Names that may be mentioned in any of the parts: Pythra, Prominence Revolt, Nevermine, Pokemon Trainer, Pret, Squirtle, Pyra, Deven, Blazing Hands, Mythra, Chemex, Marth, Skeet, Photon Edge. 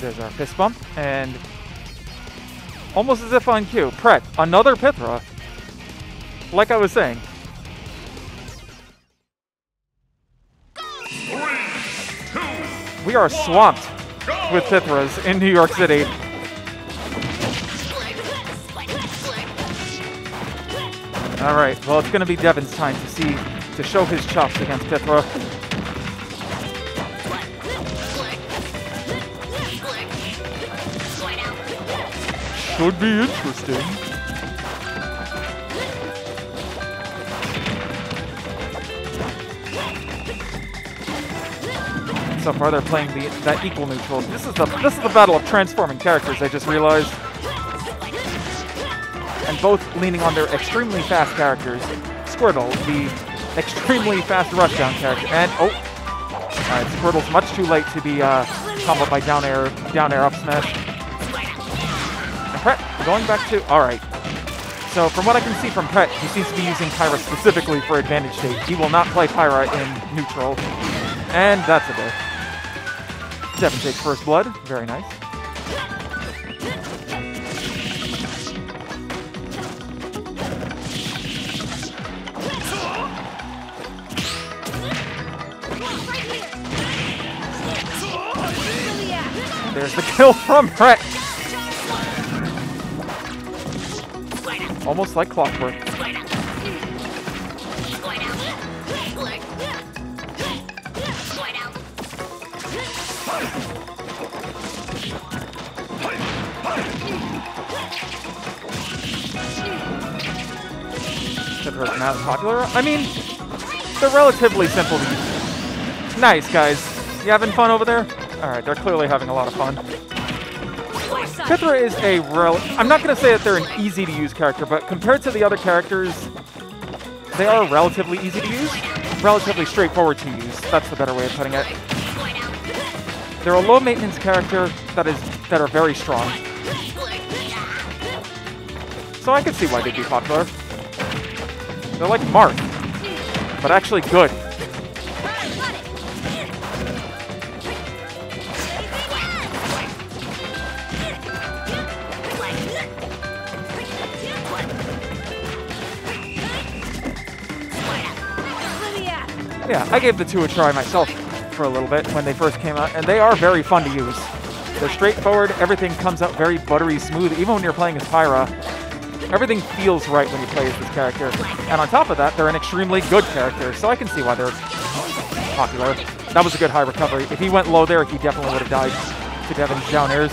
There's our fist bump, and almost as if on cue, Pret, another Pythra. Like I was saying. 3, 2, we are swamped with Pythras in New York City. All right, well, it's going to be Deven's time to show his chops against Pythra. Should be interesting. So far, they're playing that equal neutral. This is the battle of transforming characters. I just realized. And both leaning on their extremely fast characters. Squirtle, the extremely fast rushdown character, and oh, all right, Squirtle's much too late to be comboed by down air up smash. And Pret, going back to all right. So from what I can see from Pret, he seems to be using Pyra specifically for advantage state. He will not play Pyra in neutral, and that's a bit. Deven takes first blood. Very nice. There's the kill from Pret. Almost like clockwork. Pythra's not popular. I mean, they're relatively simple to use. Nice, guys. You having fun over there? Alright, they're clearly having a lot of fun. Pythra is a real... I'm not going to say that they're an easy-to-use character, but compared to the other characters, they are relatively easy to use, relatively straightforward to use. That's the better way of putting it. They're a low-maintenance character that are very strong. So I can see why they'd be popular. They're like Marth, but actually good. Yeah, I gave the two a try myself for a little bit when they first came out, and they are very fun to use. They're straightforward, everything comes out very buttery smooth, even when you're playing as Pyra. Everything feels right when you play as this character. And on top of that, they're an extremely good character, so I can see why they're popular. That was a good high recovery. If he went low there, he definitely would have died to Deven's down airs.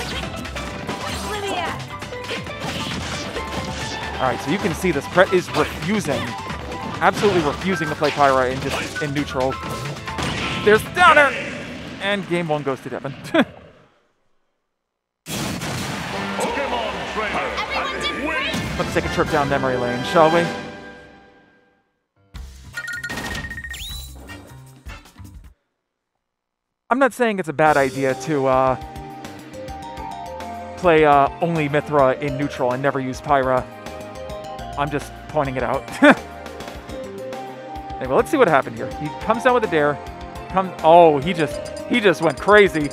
Alright, so you can see this Pret is refusing. Absolutely refusing to play Pyra in just in neutral. There's downer, and game one goes to Deven. Pokemon Trainer. Let's take a trip down memory lane, shall we? I'm not saying it's a bad idea to play only Mythra in neutral and never use Pyra. I'm just pointing it out. Anyway, let's see what happened here. He comes down with a dare. Oh, he just went crazy.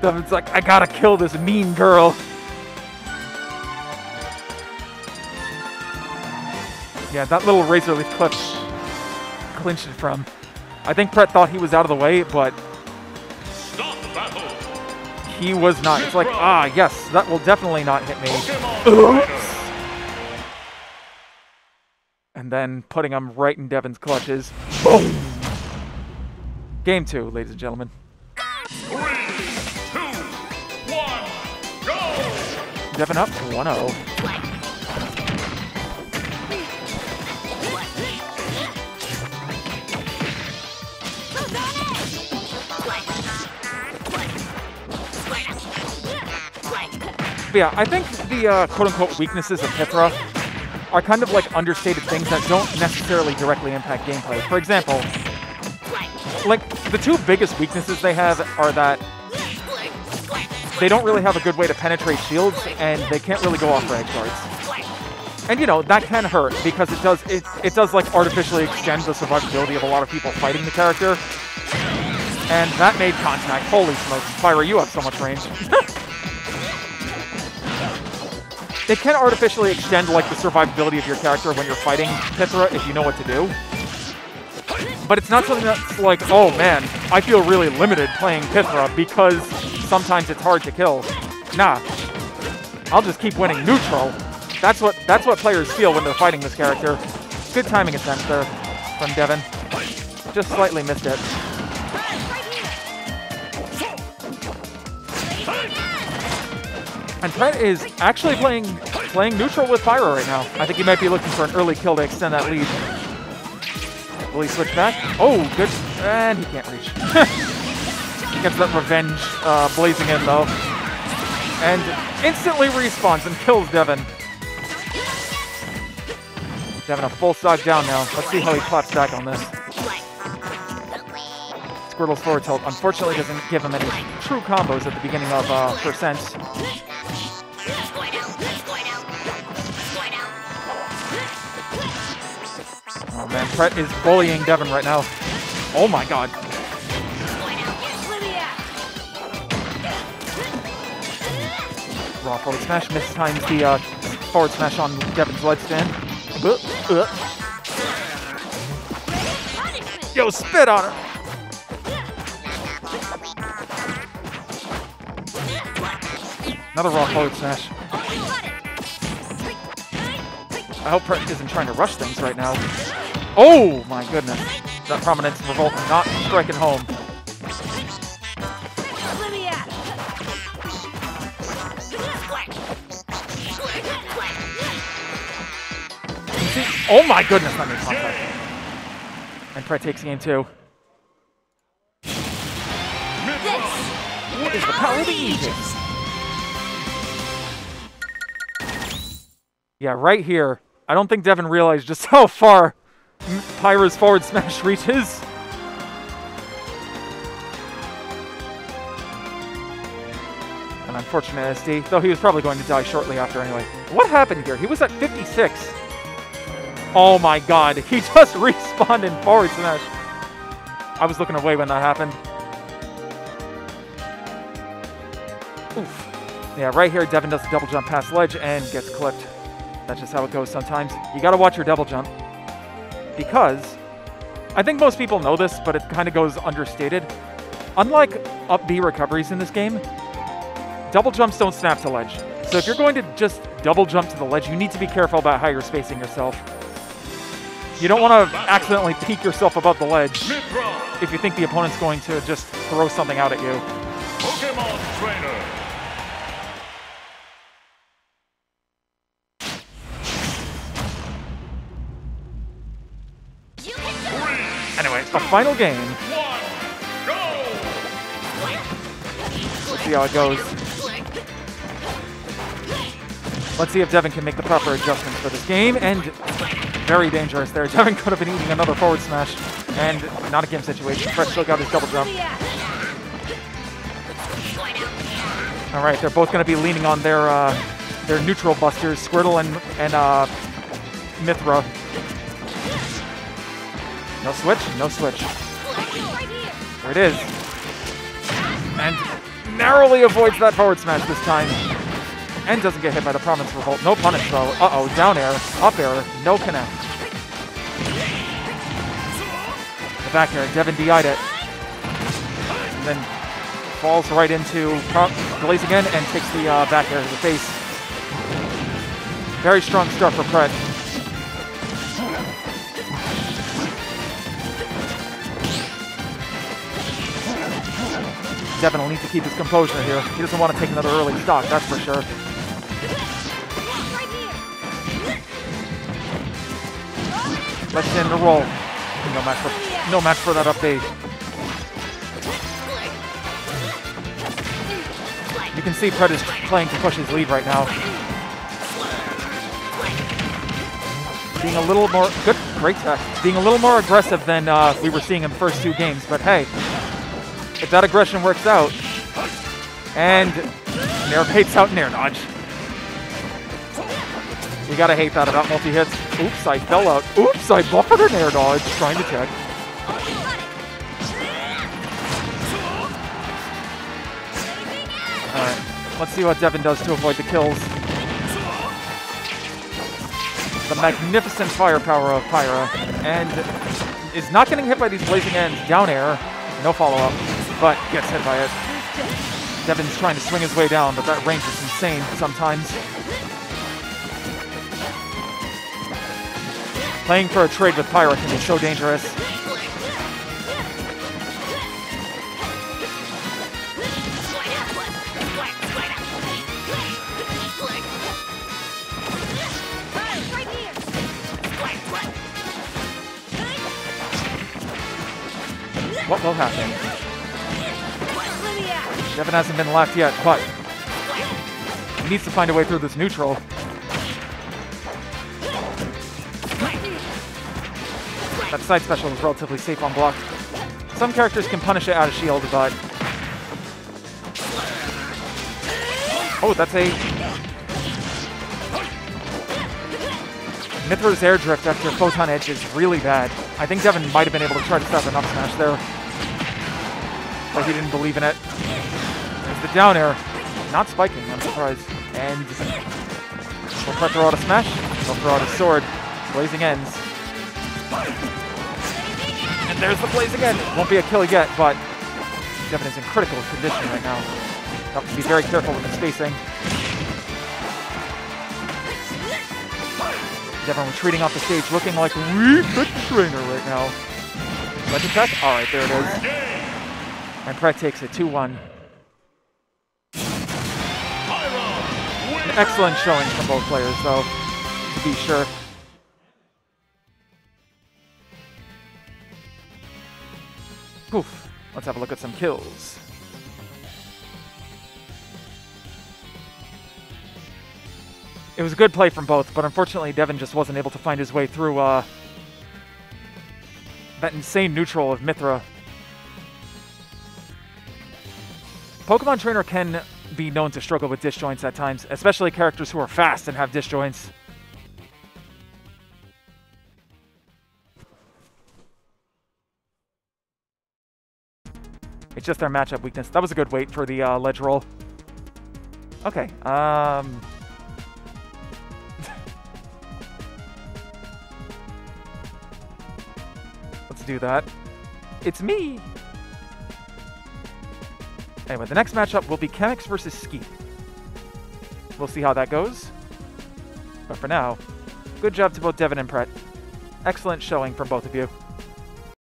Deven's like, I gotta kill this mean girl. Yeah, that little razor leaf clip clinched it from. I think Pret thought he was out of the way, but stop the battle. He was not. It's like, ah, yes, that will definitely not hit me. And then putting him right in Deven's clutches. Boom! Game two, ladies and gentlemen. 3, 2, 1, go! Deven up 1-0. Yeah, I think the quote-unquote weaknesses of Pythra are kind of like understated things that don't necessarily directly impact gameplay. For example, like the two biggest weaknesses they have are that they don't really have a good way to penetrate shields, and they can't really go off rag guards. And you know, that can hurt because it does like artificially extend the survivability of a lot of people fighting the character. And that made contact. Holy smokes. Pyra, you have so much range. It can artificially extend, like, the survivability of your character when you're fighting Pythra if you know what to do. But it's not something that's like, oh man, I feel really limited playing Pythra because sometimes it's hard to kill. Nah. I'll just keep winning neutral. That's what players feel when they're fighting this character. Good timing attempt there from Deven. Just slightly missed it. And Pret is actually playing neutral with Pyra right now. I think he might be looking for an early kill to extend that lead. Will he switch back? Oh, good. And he can't reach. He gets that revenge blazing in, though. And instantly respawns and kills Deven. Deven a full stock down now. Let's see how he claps back on this. Squirtle's forward tilt unfortunately doesn't give him any true combos at the beginning of percent. Oh man, Pret is bullying Deven right now. Oh my god. Raw forward smash mistimes the forward smash on Devin's ledge stand. Yo, spit on her! Another raw forward smash. I hope Pret isn't trying to rush things right now. Oh my goodness. That Prominence Revolt not striking home. See, oh my goodness, I made contact. And Pret takes game two. What is the power of the Aegis? Yeah, right here. I don't think Deven realized just how far Pyra's forward smash reaches. An unfortunate SD, though he was probably going to die shortly after anyway. What happened here? He was at 56. Oh my god, he just respawned in forward smash. I was looking away when that happened. Oof. Yeah, right here, Deven does a double jump past ledge and gets clipped. That's just how it goes sometimes. You gotta watch your double jump. Because, I think most people know this, but it kind of goes understated. Unlike up B recoveries in this game, double jumps don't snap to ledge. So if you're going to just double jump to the ledge, you need to be careful about how you're spacing yourself. You don't want to accidentally peek yourself above the ledge if you think the opponent's going to just throw something out at you. Pokemon Trainer. A final game. Let's see how it goes. Let's see if Deven can make the proper adjustments for this game. And very dangerous there. Deven could have been eating another forward smash. And not a game situation. Pret still got his double jump. Alright, they're both going to be leaning on their neutral busters. Squirtle and Mythra. No switch, no switch. There it is. And narrowly avoids that forward smash this time. And doesn't get hit by the Prominence Revolt. No punish though. Uh-oh, down air, up air, no connect. The back air, Deven DI'd it. And then falls right into Blaze again and takes the back air to the face. Very strong start for Pret. Deven will need to keep his composure here. He doesn't want to take another early stock, that's for sure. Let's end the roll. No match for that update. You can see Pret is playing to push his lead right now. Being a little more good, great tech. Being a little more aggressive than we were seeing in the first two games, but hey. If that aggression works out, and Nair hates out Nair Nodge. You gotta hate that about multi-hits. Oops, I fell out. Oops, I buffered an Nair Dodge. Trying to check. Let's see what Deven does to avoid the kills. The magnificent firepower of Pyra, and is not getting hit by these blazing hands. Down air, no follow-up, but gets hit by it. Devin's trying to swing his way down, but that range is insane sometimes. Playing for a trade with Pyra can be so dangerous. What will happen? Deven hasn't been left yet, but he needs to find a way through this neutral. That side special is relatively safe on block. Some characters can punish it out of shield, but... Oh, that's a... Mythra's air drift after Photon Edge is really bad. I think Deven might have been able to try to stop an up smash there, but he didn't believe in it. There's the down air. Not spiking, I'm surprised. And we'll Pret throw out a smash, we'll throw out a sword. Blazing ends. And there's the blaze again. Won't be a kill yet, but Deven is in critical condition right now. He'll have to be very careful with the spacing. Deven retreating off the stage, looking like we could trainer right now. Legend Pass? Alright, there it is. And Pret takes it 2-1. An excellent showing from both players, though, to be sure. Poof. Let's have a look at some kills. It was a good play from both, but unfortunately Deven just wasn't able to find his way through that insane neutral of Mythra. Pokemon Trainer can be known to struggle with disjoints at times, especially characters who are fast and have disjoints. It's just their matchup weakness. That was a good wait for the ledge roll. Okay, do that. It's me! Anyway, the next matchup will be Chemex versus Skeet. We'll see how that goes. But for now, good job to both Deven and Pret. Excellent showing from both of you.